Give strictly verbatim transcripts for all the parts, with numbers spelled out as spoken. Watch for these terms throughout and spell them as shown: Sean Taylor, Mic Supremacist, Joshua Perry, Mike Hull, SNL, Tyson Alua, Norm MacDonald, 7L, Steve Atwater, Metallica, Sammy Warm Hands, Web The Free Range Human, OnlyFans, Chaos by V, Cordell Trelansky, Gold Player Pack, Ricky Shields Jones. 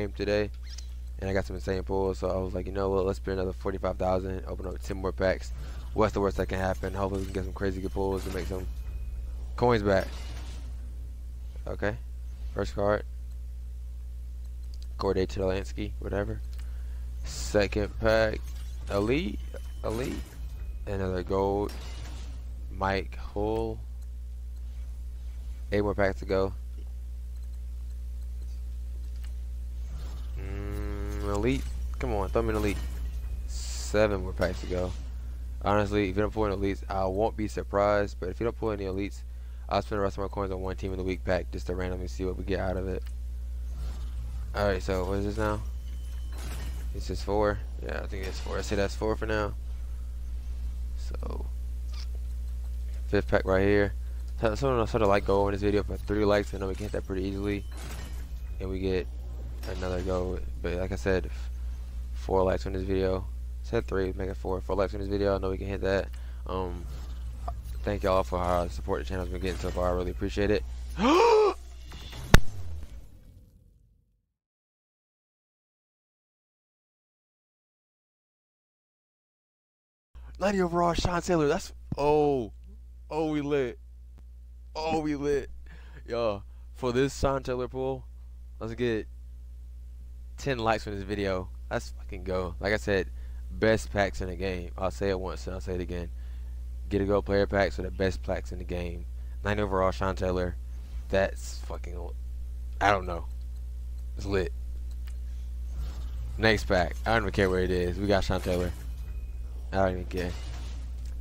game today, and I got some insane pulls. So I was like, you know what, let's spend another forty-five thousand, open up ten more packs. What's the worst that can happen? Hopefully we can get some crazy good pulls and make some coins back. Okay, first card, Cordell Trelansky, whatever. Second pack, elite, elite, another gold, Mike Hull. Eight more packs to go. Mm, elite, come on, throw me an elite. Seven more packs to go. Honestly, if you don't pull any elites, I won't be surprised. But if you don't pull any elites, I'll spend the rest of my coins on one team of the week pack just to randomly see what we get out of it. Alright, so what is this now? This is four. Yeah, I think it's four. I say that's four for now. So, fifth pack right here. So, so, so the like goal in this video for three likes. I know we can hit that pretty easily. And we get another goal. But like I said, four likes on this video. I said three, make it four. Four likes on this video. I know we can hit that. Um, Thank y'all for how the support the channel's been getting so far. I really appreciate it. ninety overall, Sean Taylor. That's oh, oh we lit, oh we lit, y'all. For this Sean Taylor pull, let's get ten likes on this video. Let's fucking go. Like I said, best packs in the game. I'll say it once and I'll say it again. Get a go player packs for the best packs in the game. ninety overall, Sean Taylor. That's fucking. I don't know. It's lit. Next pack. I don't even care where it is. We got Sean Taylor. I don't even care.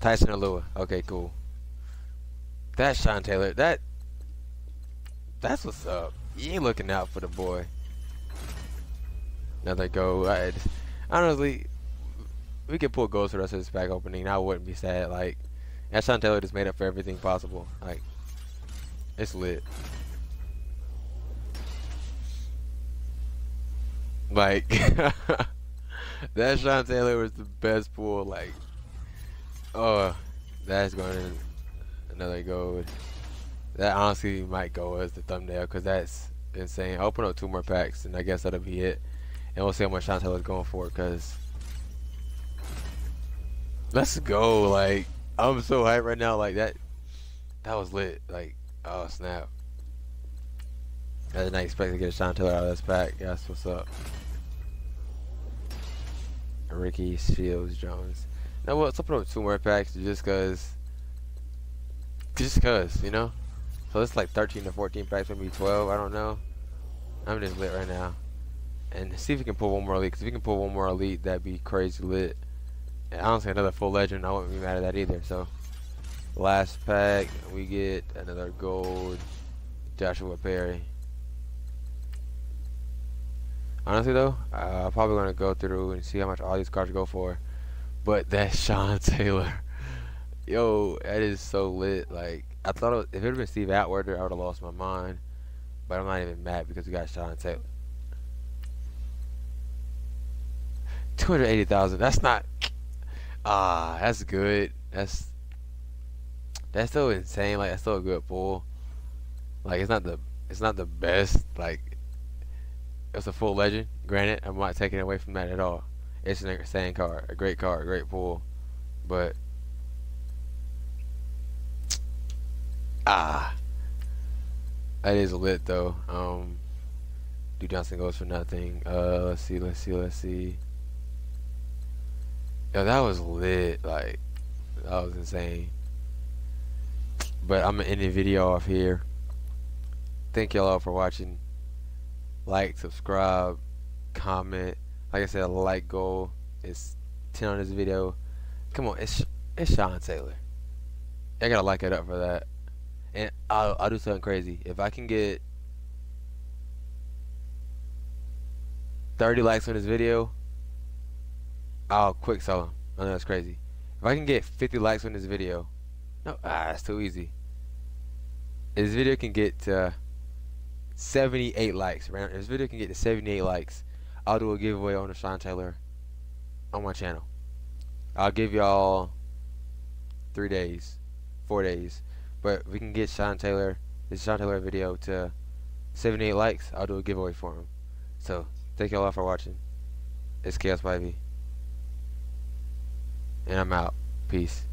Tyson Alua. Okay, cool. That's Sean Taylor. That That's what's up. You ain't looking out for the boy. Another goal. I, honestly, we could pull goals for the rest of this pack opening. I wouldn't be sad. Like, that Sean Taylor just made up for everything possible. Like, it's lit. Like, that Sean Taylor was the best pull, like, oh, that's going in another gold. That honestly might go as the thumbnail, because that's insane. I'll open up two more packs, and I guess that'll be it. And we'll see how much Sean Taylor's going for, because let's go, like, I'm so hyped right now, like, that, that was lit, like, oh, snap. I did not expect to get Sean Taylor out of this pack. Yeah, that's what's up. Ricky Shields Jones. Now what? Let's open up two more packs just cause, just cause, you know. So it's like thirteen to fourteen packs, maybe twelve. I don't know. I'm just lit right now, and see if we can pull one more elite. Cause if we can pull one more elite, that'd be crazy lit. And honestly, another full legend, I wouldn't be mad at that either. So, last pack, we get another gold, Joshua Perry. Honestly though, uh, I'm probably gonna go through and see how much all these cards go for, but that's Sean Taylor. Yo, that is so lit. Like, I thought it was, if it had been Steve Atwater, I would have lost my mind, but I'm not even mad because we got Sean Taylor. two hundred eighty thousand. That's not. Ah, uh, that's good. That's that's still insane. Like, that's still a good pull. Like, it's not the it's not the best. Like. It's a full legend. Granted, I'm not taking it away from that at all. It's an insane card, a great card, a great pull, but ah, that is lit though. Um, Do Johnson goes for nothing. Uh, let's see, let's see, let's see. Yo, that was lit. Like, that was insane. But I'm gonna end the video off here. Thank y'all all for watching. Like, subscribe, comment. Like I said, a like goal is ten on this video. Come on, it's it's Sean Taylor. I gotta like it up for that. And I'll I'll do something crazy. If I can get thirty likes on this video, I'll quick sell him. I know that's crazy. If I can get fifty likes on this video, no, ah, that's too easy. If this video can get to seventy-eight likes, right? If this video can get to seventy-eight likes, I'll do a giveaway on the Sean Taylor on my channel. I'll give y'all three days, four days, but we can get Sean Taylor, this Sean Taylor video to seventy-eight likes, I'll do a giveaway for him. So Thank y'all all for watching. It's Chaos by V. And I'm out. Peace.